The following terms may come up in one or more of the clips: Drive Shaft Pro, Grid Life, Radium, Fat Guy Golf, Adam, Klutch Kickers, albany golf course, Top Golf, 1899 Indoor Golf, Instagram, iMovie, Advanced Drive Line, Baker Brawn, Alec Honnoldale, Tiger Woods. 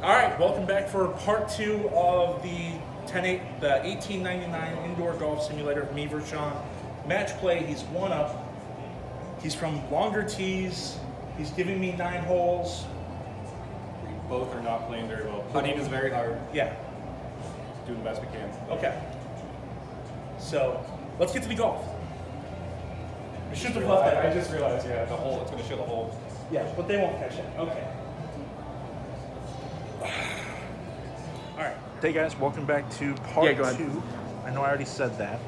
All right, welcome back for part two of the 1899 Indoor Golf Simulator of me versus Sean. Match play, he's one up. He's from longer tees. He's giving me 9 holes. We both are not playing very well. Putting is very hard. Yeah. Doing the best we can. Okay. So, let's get to the golf. We should have left that. I just realized, yeah, the hole, it's going to show the hole. Yeah, but they won't catch it. Okay. Hey guys, welcome back to part two. I know I already said that,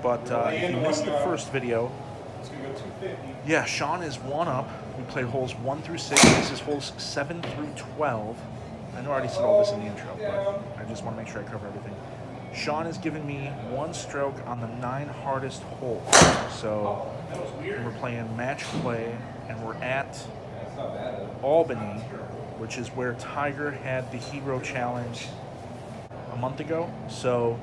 but if you missed the first video, it's gonna go 250. Yeah, Sean is one up. We play holes 1 through 6. This is holes 7 through 12. I know I already said all this in the intro, but I just want to make sure I cover everything. Sean has given me 1 stroke on the 9 hardest holes. So we're playing match play, and we're at Albany, which is where Tiger had the Hero Challenge month ago. So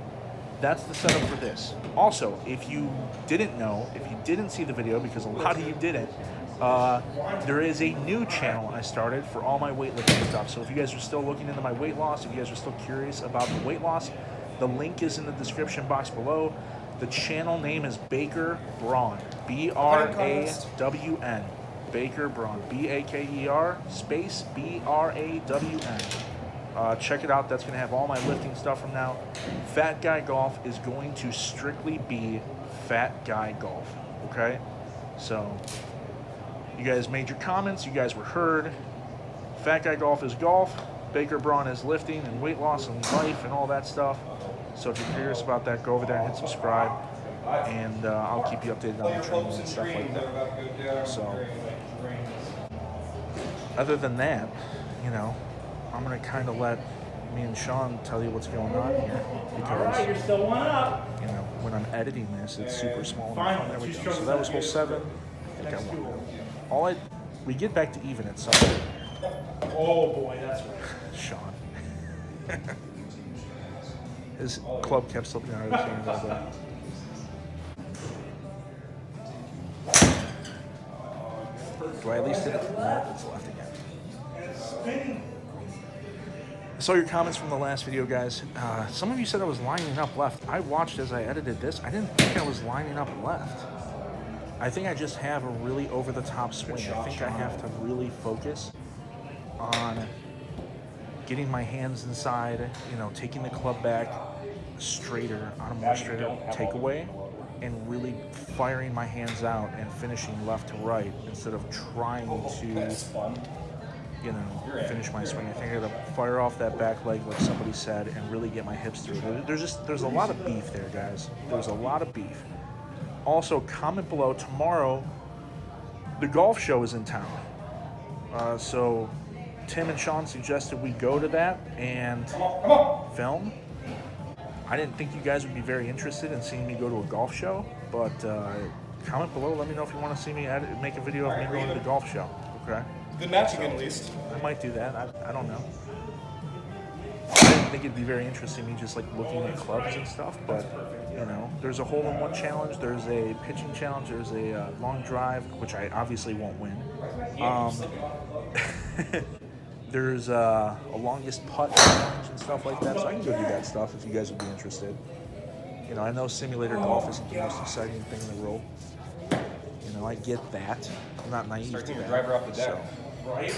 that's the setup for this. Also, if you didn't know, if you didn't see the video, because a lot of you didn't, there is a new channel I started for all my weightlifting stuff. So if you guys are still looking into my weight loss, if you guys are still curious about the weight loss, the link is in the description box below. The channel name is Baker Brawn, B-R-A-W-N, Baker Brawn, B-A-K-E-R space B-R-A-W-N. Check it out. That's going to have all my lifting stuff from now. Fat Guy Golf is going to strictly be Fat Guy Golf, okay? So you guys made your comments. You guys were heard. Fat Guy Golf is golf. Baker Brawn is lifting and weight loss and life and all that stuff. So if you're curious about that, go over there and hit subscribe. And I'll keep you updated on the training and stuff like that. So other than that, you know, I'm going to kind of let me and Sean tell you what's going on here, because all right, you're still one up. You know, when I'm editing this, it's super small. Fine, there we go. So that was hole 7. I think I won that. We get back to even at some point. Oh boy, that's right. Sean. His club kept slipping out of his hands all day. Do I at least hit it? No, it's left again. It's spinning. I saw your comments from the last video, guys. Some of you said I was lining up left. I watched as I edited this. I didn't think I was lining up left. I think I just have a really over-the-top swing. I think I have to really focus on getting my hands inside, you know, taking the club back straighter, on a more straighter takeaway, and really firing my hands out and finishing left to right instead of trying to, you know, finish my swing. I think I gotta fire off that back leg like somebody said and really get my hips through. There's a lot of beef there, guys. There's a lot of beef. Also, comment below, tomorrow the golf show is in town. So Tim and Sean suggested we go to that and film. I didn't think you guys would be very interested in seeing me go to a golf show, but comment below, let me know if you want to see me make a video of me going to the golf show, okay? Good match again, at least. I might do that. I don't know. I didn't think it'd be very interesting, me just like looking at clubs and stuff, but you know, there's a hole-in-one challenge, there's a pitching challenge, there's a long drive, which I obviously won't win. There's a longest putt challenge and stuff like that, so I can go do that stuff if you guys would be interested. You know, I know simulator golf isn't the most exciting thing in the world. You know, I get that. I'm not naive to that. Driver off the deck. So. Right.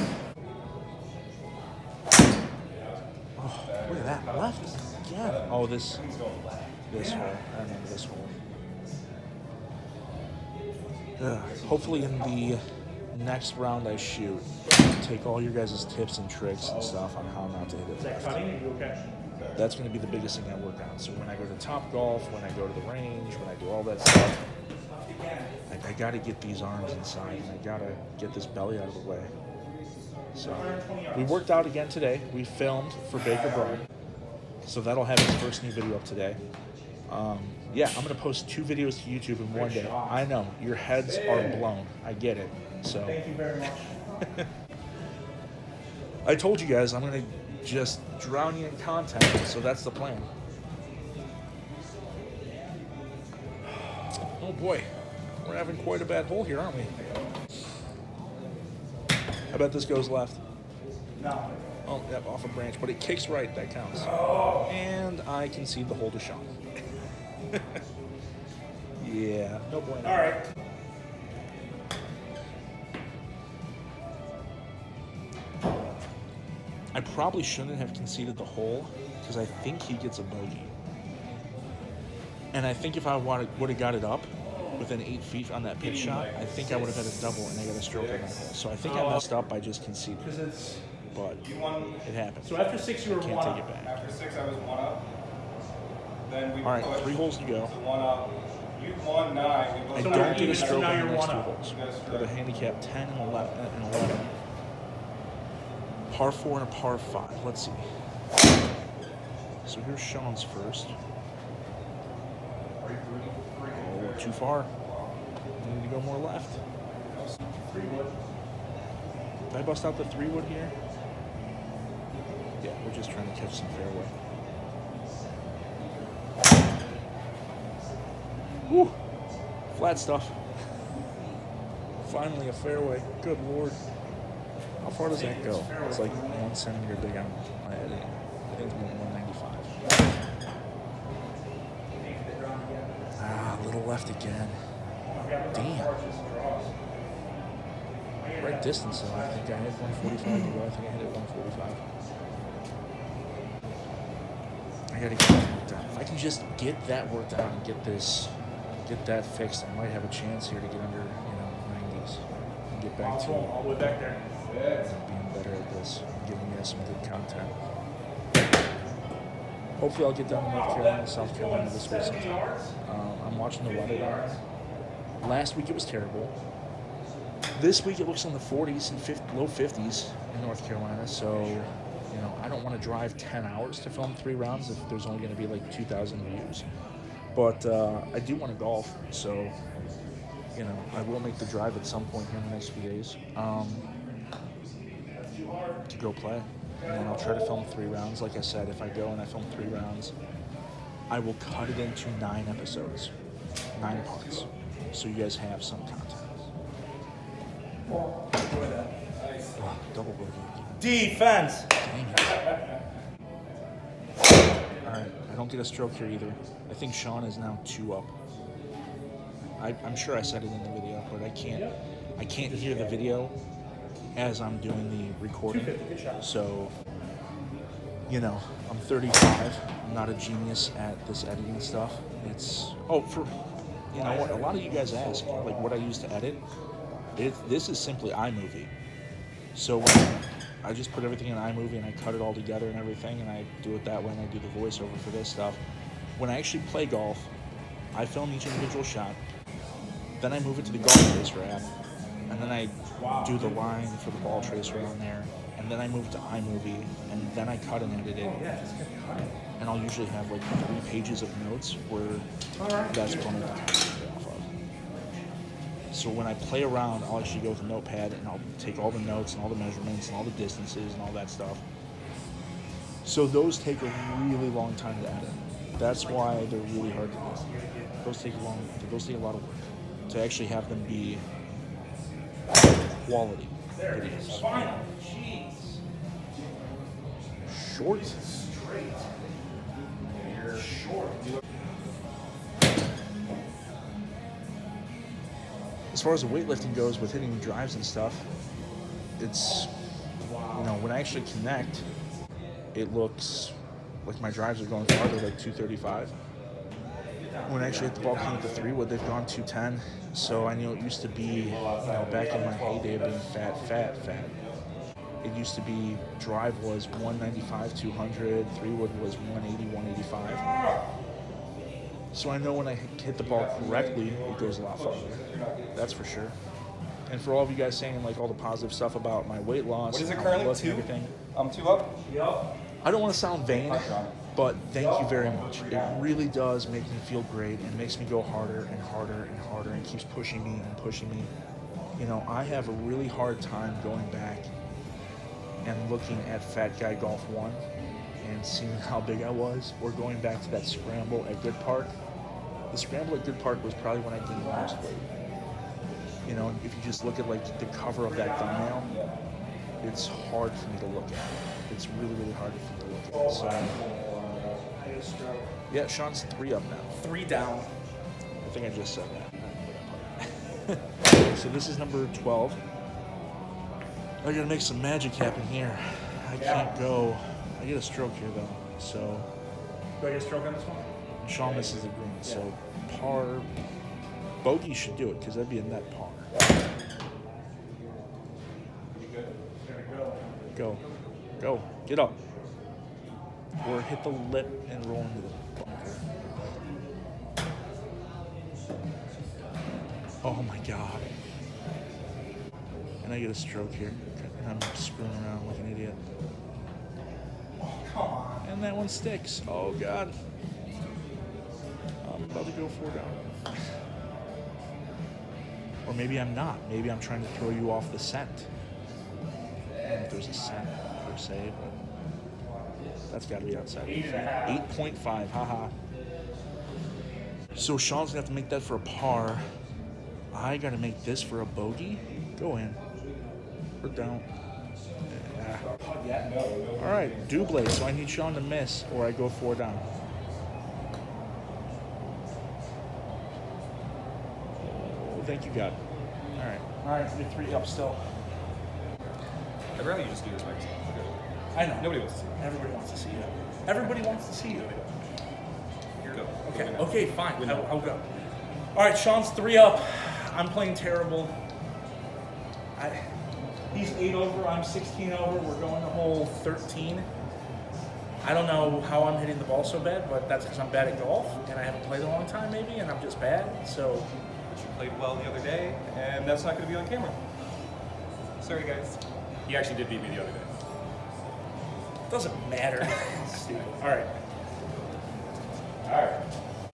Oh, look at that. Left. Yeah. Oh, this hole. I remember this hole. Hopefully in the next round I shoot, take all your guys' tips and tricks and stuff on how not to hit it. Is that cutting? That's going to be the biggest thing I work on. So when I go to Top Golf, when I go to the range, when I do all that stuff, I gotta get these arms inside, and I gotta get this belly out of the way. So we worked out again today. We filmed for Baker Brawn, so that'll have its first new video up today. Yeah, I'm gonna post 2 videos to YouTube in one day. I know your heads are blown. I get it. So thank you very much. I told you guys I'm gonna just drown you in content, so that's the plan. Oh boy. We're having quite a bad hole here, aren't we? I bet this goes left. No. Oh, yep, off a branch, but it kicks right, that counts. Oh. And I concede the holder shot. Yeah, no point. All right. I probably shouldn't have conceded the hole because I think he gets a bogey. And I think if I would have got it up within 8 feet on that pitch shot, I think I would have had a double and I got a stroke on that hole. So I think I messed up by just conceding. But it happened. So after six, you were one up. Can't take it back. After six, I was one up. Then we All right, 3 holes to go. One up. You won 9. I don't get a stroke on the next 2 holes. With a handicap 10 and 11. Par 4 and a par 5. Let's see. So here's Sean's first. Oh, too far. I need to go more left. Did I bust out the 3-wood here? Yeah, we're just trying to catch some fairway. Whew. Flat stuff. Finally a fairway. Good lord. How far does that go? It's like 1 centimeter big on my head. I think it's more than 195. Ah, a little left again. Damn. Right distance though. I think I hit 145 to go. I think I hit it 145. I gotta get that worked out. If I can just get that worked out and get that fixed, I might have a chance here to get under, you know, 90s and get back to all the way back there. Being better at this, giving you some good content. Hopefully, I'll get down to North Carolina, South Carolina this week sometime. I'm watching the weather down. Last week it was terrible. This week it looks in the 40s and low 50s in North Carolina. So, you know, I don't want to drive 10 hours to film 3 rounds if there's only going to be like 2,000 views. But I do want to golf, so you know, I will make the drive at some point here in the next few days. To go play, and then I'll try to film 3 rounds. Like I said, if I go and I film 3 rounds, I will cut it into 9 episodes, 9 parts, so you guys have some content. Oh, double bogey. Defense! Dang it. All right, I don't get a stroke here either. I think Sean is now 2 up. I'm sure I said it in the video, but I can't hear the video as I'm doing the recording. So, you know, I'm 35. I'm not a genius at this editing stuff. It's, oh, for, you know what, a lot of you guys ask, like, what I used to edit. This is simply iMovie. So I just put everything in iMovie and I cut it all together and everything, and I do it that way, and I do the voiceover for this stuff. When I actually play golf, I film each individual shot, then I move it to the Golf Tracer app, and then I do the line for the ball tracer on there, and then I move to iMovie, and then I cut and edit it. And I'll usually have like 3 pages of notes where that's one of the comments I get off of. So when I play around, I'll actually go with a notepad, and I'll take all the notes and all the measurements and all the distances and all that stuff. So those take a really long time to edit. That's why they're really hard to do. Those take a lot of work to actually have them be quality videos. Final. Jeez. Short. Straight. You're short. As far as the weightlifting goes with hitting drives and stuff, it's, you know, when I actually connect, it looks like my drives are going farther, like 235. When I actually hit the ball clean with the 3-wood, they've gone 210. So I knew it used to be, you know, back in my heyday of being fat. It used to be drive was 195, 200, 3-wood was 180, 185. So I know when I hit the ball correctly, it goes a lot farther. That's for sure. And for all of you guys saying like all the positive stuff about my weight loss, what is it currently? 2? I'm 2 up? Yep. I don't want to sound vain, but thank you very much. It really does make me feel great and makes me go harder and harder and harder and keeps pushing me and pushing me. You know, I have a really hard time going back and looking at Fat Guy Golf 1 and seeing how big I was, or going back to that scramble at Good Park. The scramble at Good Park was probably when I gained the most weight. You know, if you just look at like the cover of that thumbnail, it's hard for me to look at. It's really, really hard for me to look at. So, yeah, Sean's 3 up now. 3 down. I think I just said that. So this is number 12. I gotta make some magic happen here. I can't go. I get a stroke here though, so. Do I get a stroke on this one? Sean misses the green, so par. Bogey should do it, because that'd be a net par. Go. Go. Get up. Or hit the lip and roll into the bunker. Oh my god. And I get a stroke here. And I'm screwing around like an idiot. Oh, come on. And that one sticks. Oh god. I'm about to go 4 down. Or maybe I'm not. Maybe I'm trying to throw you off the scent. I don't know if there's a scent per se, but that's got to be outside. 8.5, haha. So Sean's gonna have to make that for a par. I gotta make this for a bogey. Go in. Or down. Yeah. All right, double. So I need Sean to miss, or I go 4 down. Thank you, God. All right. All right, you're 3 up still. I'd rather you just do this by yourself. I know. Nobody wants to see you. Everybody wants to see you. Everybody wants to see you. Here we go. Okay, okay, fine. I'll go. All right, Sean's 3 up. I'm playing terrible. He's 8 over. I'm 16 over. We're going to hole 13. I don't know how I'm hitting the ball so bad, but that's because I'm bad at golf, and I haven't played in a long time maybe, and I'm just bad, so... You played well the other day, and that's not going to be on camera. Sorry, guys. You actually did beat me the other day. Doesn't matter. All right.